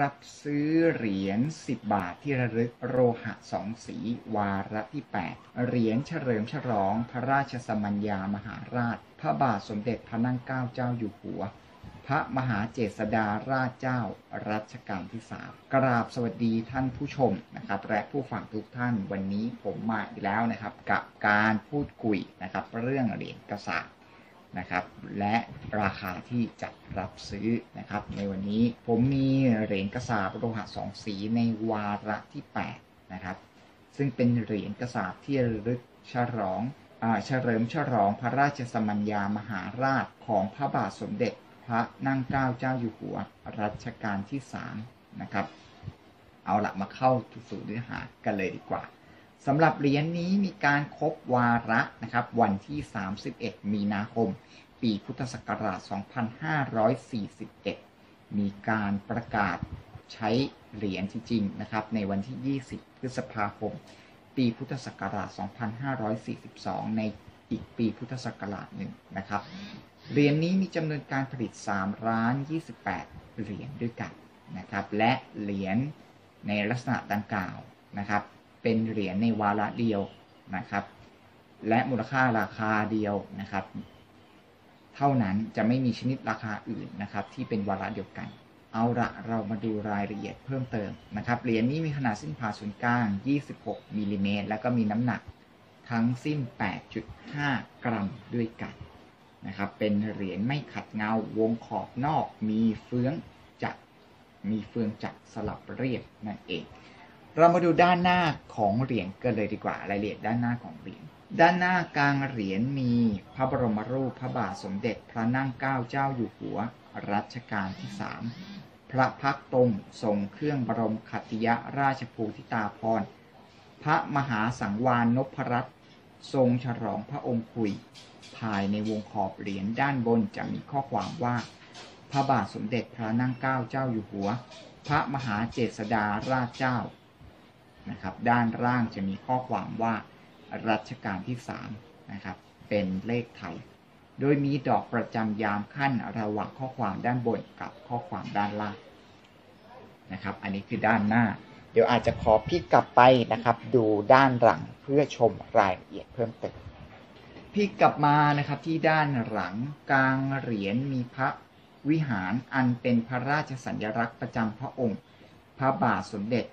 รับซื้อเหรียญ10บาทที่ระลึกโลหะ2สีวาระที่8เหรียญเฉลิมฉลองพระราชสมัญญามหาราชพระบาทสมเด็จพระนั่งเกล้าเจ้าอยู่หัวพระมหาเจษฎาราชเจ้ารัชกาลที่3กราบสวัสดีท่านผู้ชมนะครับและผู้ฟังทุกท่านวันนี้ผมมาอีกแล้วนะครับกับการพูดคุยนะครับเรื่องเหรียญกระสาบนะครับและราคาที่จัดรับซื้อนะครับในวันนี้ผมมีเหรียญกระสาบโลหะ2สีในวาระที่8นะครับซึ่งเป็นเหรียญกระสาบที่ระลึกเฉลิมฉลองพระราชสมัญญามหาราชของพระบาทสมเด็จพระนั่งเกล้าเจ้าอยู่หัวรัชกาลที่3นะครับเอาละมาเข้าสู่เนื้อหากันเลยดีกว่าสำหรับเหรียญ นี้มีการครบวาระนะครับวันที่31มีนาคมปีพุทธศักราช2541มีการประกาศใช้เหรียญจริงๆนะครับในวันที่20พฤษภาคมปีพุทธศักราช2542ในอีกปีพุทธศักราชหนึ่งนะครับเหรียญ นี้มีจำนวนการผลิต3,028เหรียญด้วยกันนะครับและเหรียญในลักษณะดังกล่าวนะครับเป็นเหรียญในวาระเดียวนะครับและมูลค่าราคาเดียวนะครับเท่านั้นจะไม่มีชนิดราคาอื่นนะครับที่เป็นวาระเดียวกันเอาละเรามาดูรายละเอียดเพิ่มเติมนะครับเหรียญ นี้มีขนาดเส้นผ่าศูนย์กลาง26มิลลิเมตรและก็มีน้ำหนักทั้งสิ้น 8.5 กรัมด้วยกันนะครับเป็นเหรียญไม่ขัดเงาวงขอบนอกมีเฟืองจักรสลับเรียบนั่นเองเรามาดูด้านหน้าของเหรียญกันเลยดีกว่ารายละเอียดด้านหน้าของเหรียญด้านหน้ากลางเหรียญมีพระบรมรูปพระบาทสมเด็จพระนั่งเกล้าเจ้าอยู่หัวรัชกาลที่3พระพักตรงทรงเครื่องบรมขัตติยราชภูติตาภรณ์พระมหาสังวาลนพรัตน์ทรงฉลองพระองค์คุยภายในวงขอบเหรียญด้านบนจะมีข้อความว่าพระบาทสมเด็จพระนั่งเกล้าเจ้าอยู่หัวพระมหาเจษฎาราชเจ้านะครับด้านล่างจะมีข้อความว่ารัชกาลที่3นะครับเป็นเลขไทยโดยมีดอกประจำยามขั้นระหว่างข้อความด้านบนกับข้อความด้านล่างนะครับอันนี้คือด้านหน้าเดี๋ยวอาจจะขอพลิกกลับไปนะครับดูด้านหลังเพื่อชมรายละเอียดเพิ่มเติมพลิกกลับมานะครับที่ด้านหลังกลางเหรียญมีพระวิหารอันเป็นพระราชสัญลักษณ์ประจำพระองค์พระบาทสมเด็จ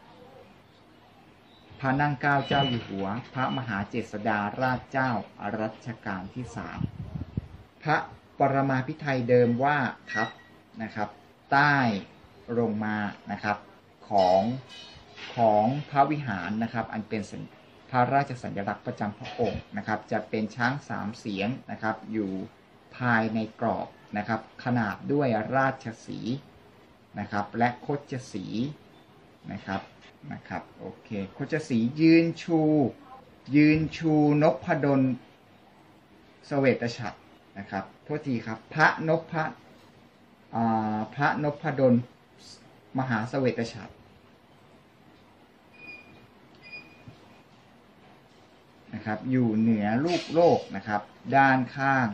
พระนั่งเกล้าเจ้าอยู่หัวพระมหาเจษฎาราชเจ้ารัชกาลที่3พระปรมาภิไธยเดิมว่าทับนะครับใต้ลงมานะครับของพระวิหารนะครับอันเป็นพระราชสัญลักษณ์ประจำพระองค์นะครับจะเป็นช้าง3เสียนนะครับอยู่ภายในกรอบนะครับขนาบด้วยราชสีนะครับและโคจสีนะครับโอเคโคจสียืนชูนพดลเสวตฉัตรนะครับโทษทีครับพระนพดลมหาเสวตฉัตรนะครับอยู่เหนือลูกโลกนะครับด้านข้าง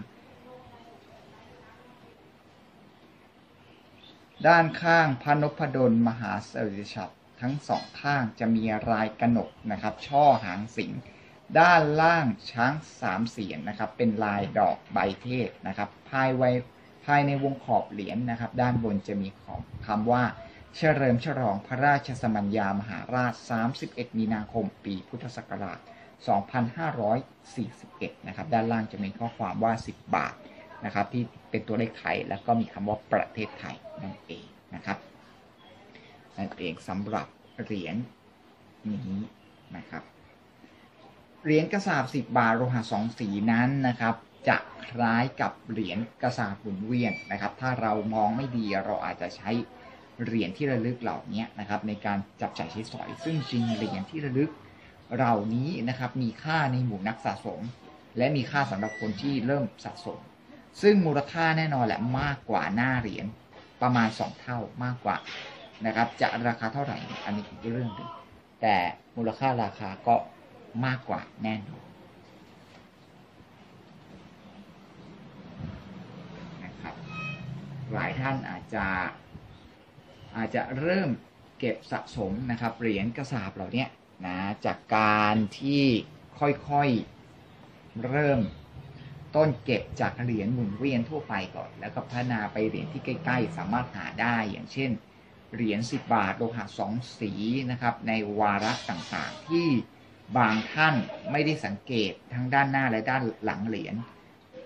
พระนพดลมหาเสวตฉัตรทั้งสองข้างจะมีลายกนกนะครับช่อหางสิงด้านล่างช้าง3เสียนนะครับเป็นลายดอกใบเทศนะครับภายในวงขอบเหรียญ นะครับด้านบนจะมีคำว่าเฉลิมฉลองพระราชสมัญญามหาราช31มีนาคมปีพุทธศักราช2541นะครับด้านล่างจะมีข้อความว่า10บาทนะครับที่เป็นตัวเลขไทยแล้วก็มีคำว่าประเทศไทยนั่นเองนะครับนั่นเองสำหรับเหรียญ นี้นะครับเหรียญกระสาบ10บาทโลหะ2สีนั้นนะครับจะคล้ายกับเหรียญกระสาบหมุนเวียนนะครับถ้าเรามองไม่ดีเราอาจจะใช้เหรียญที่ระลึกเหล่านี้นะครับในการจับจ่ายใช้สอยซึ่งจริงเหรียญที่ระลึกเหล่านี้นะครับมีค่าในหมู่นักสะสมและมีค่าสำหรับคนที่เริ่มสะสมซึ่งมูลค่าแน่นอนแหละมากกว่าหน้าเหรียญประมาณ2เท่ามากกว่านะครับจะราคาเท่าไหร่อันนี้เป็นเรื่องหนึ่งแต่มูลค่าราคาก็มากกว่าแน่นอนนะครับหลายท่านอาจจะ อาจจะเริ่มเก็บสะสมนะครับเหรียญกระสาบเหล่านี้นะจากการที่ค่อยๆเริ่มต้นเก็บจากเหรียญหมุนเวียนทั่วไปก่อนแล้วก็พัฒนาไปเหรียญที่ใกล้ๆสามารถหาได้อย่างเช่นเหรียญ10บาทโลหะ2สีนะครับในวาระต่างๆที่บางท่านไม่ได้สังเกตทั้งด้านหน้าและด้านหลังเหรียญ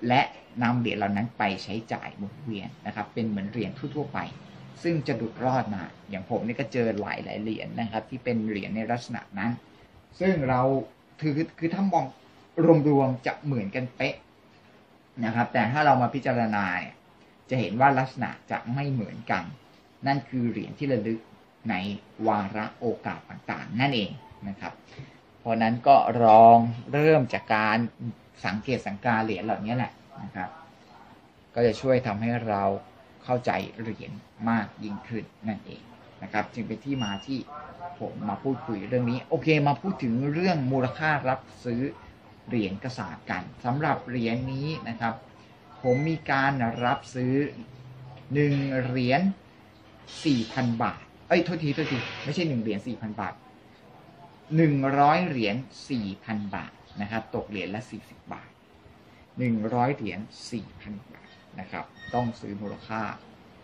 และนำเหรียญเหล่านั้นไปใช้จ่ายหมุนเวียนนะครับเป็นเหมือนเหรียญทั่วๆไปซึ่งจะดุดรอดมาอย่างผมนี่ก็เจอหลายๆเหรียญนะครับที่เป็นเหรียญในลักษณะนั้นซึ่งเราคือถ้ามองรวมๆจะเหมือนกันเป๊ะนะครับแต่ถ้าเรามาพิจารณาเนี่ยจะเห็นว่าลักษณะจะไม่เหมือนกันนั่นคือเหรียญที่ระลึกในวาระโอกาสต่างๆนั่นเองนะครับเพราะนั้นก็ลองเริ่มจากการสังเกตสังกาเหรียญเหล่านี้แหละนะครับก็จะช่วยทำให้เราเข้าใจเหรียญมากยิ่งขึ้นนั่นเองนะครับจึงเป็นที่มาที่ผมมาพูดคุยเรื่องนี้โอเคมาพูดถึงเรื่องมูลค่ารับซื้อเหรียญกระสาบกันสำหรับเหรียญนี้นะครับผมมีการรับซื้อ1เหรียญ 4,000 บาทโทษทีไม่ใช่1เหรียญ 4,000 บาท100เหรียญ 4,000 บาทนะครับตกเหรียญละ40บาท100เหรียญ 4,000 บาทนะครับต้องซื้อมูลค่า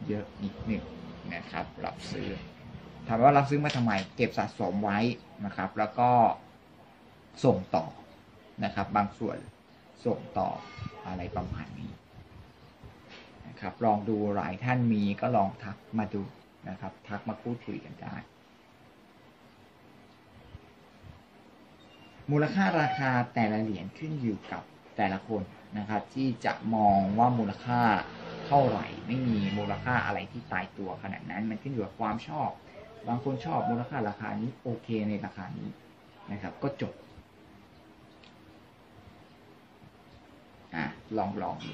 เยอะนิดหนึ่งนะครับรับซื้อถามว่ารับซื้อมาทำไมเก็บสะสมไว้นะครับแล้วก็ส่งต่อนะครับบางส่วนส่งต่ออะไรประมาณนี้นะครับลองดูหลายท่านมีก็ลองทักมาดูนะครับทักมาพูดคุยกันได้มูลค่าราคาแต่ละเหรียญขึ้นอยู่กับแต่ละคนนะครับที่จะมองว่ามูลค่าเท่าไหร่ไม่มีมูลค่าอะไรที่ตายตัวขนาดนั้นมันขึ้นอยู่กับความชอบบางคนชอบมูลค่าราคานี้โอเคในราคานี้นะครับก็จบลองดู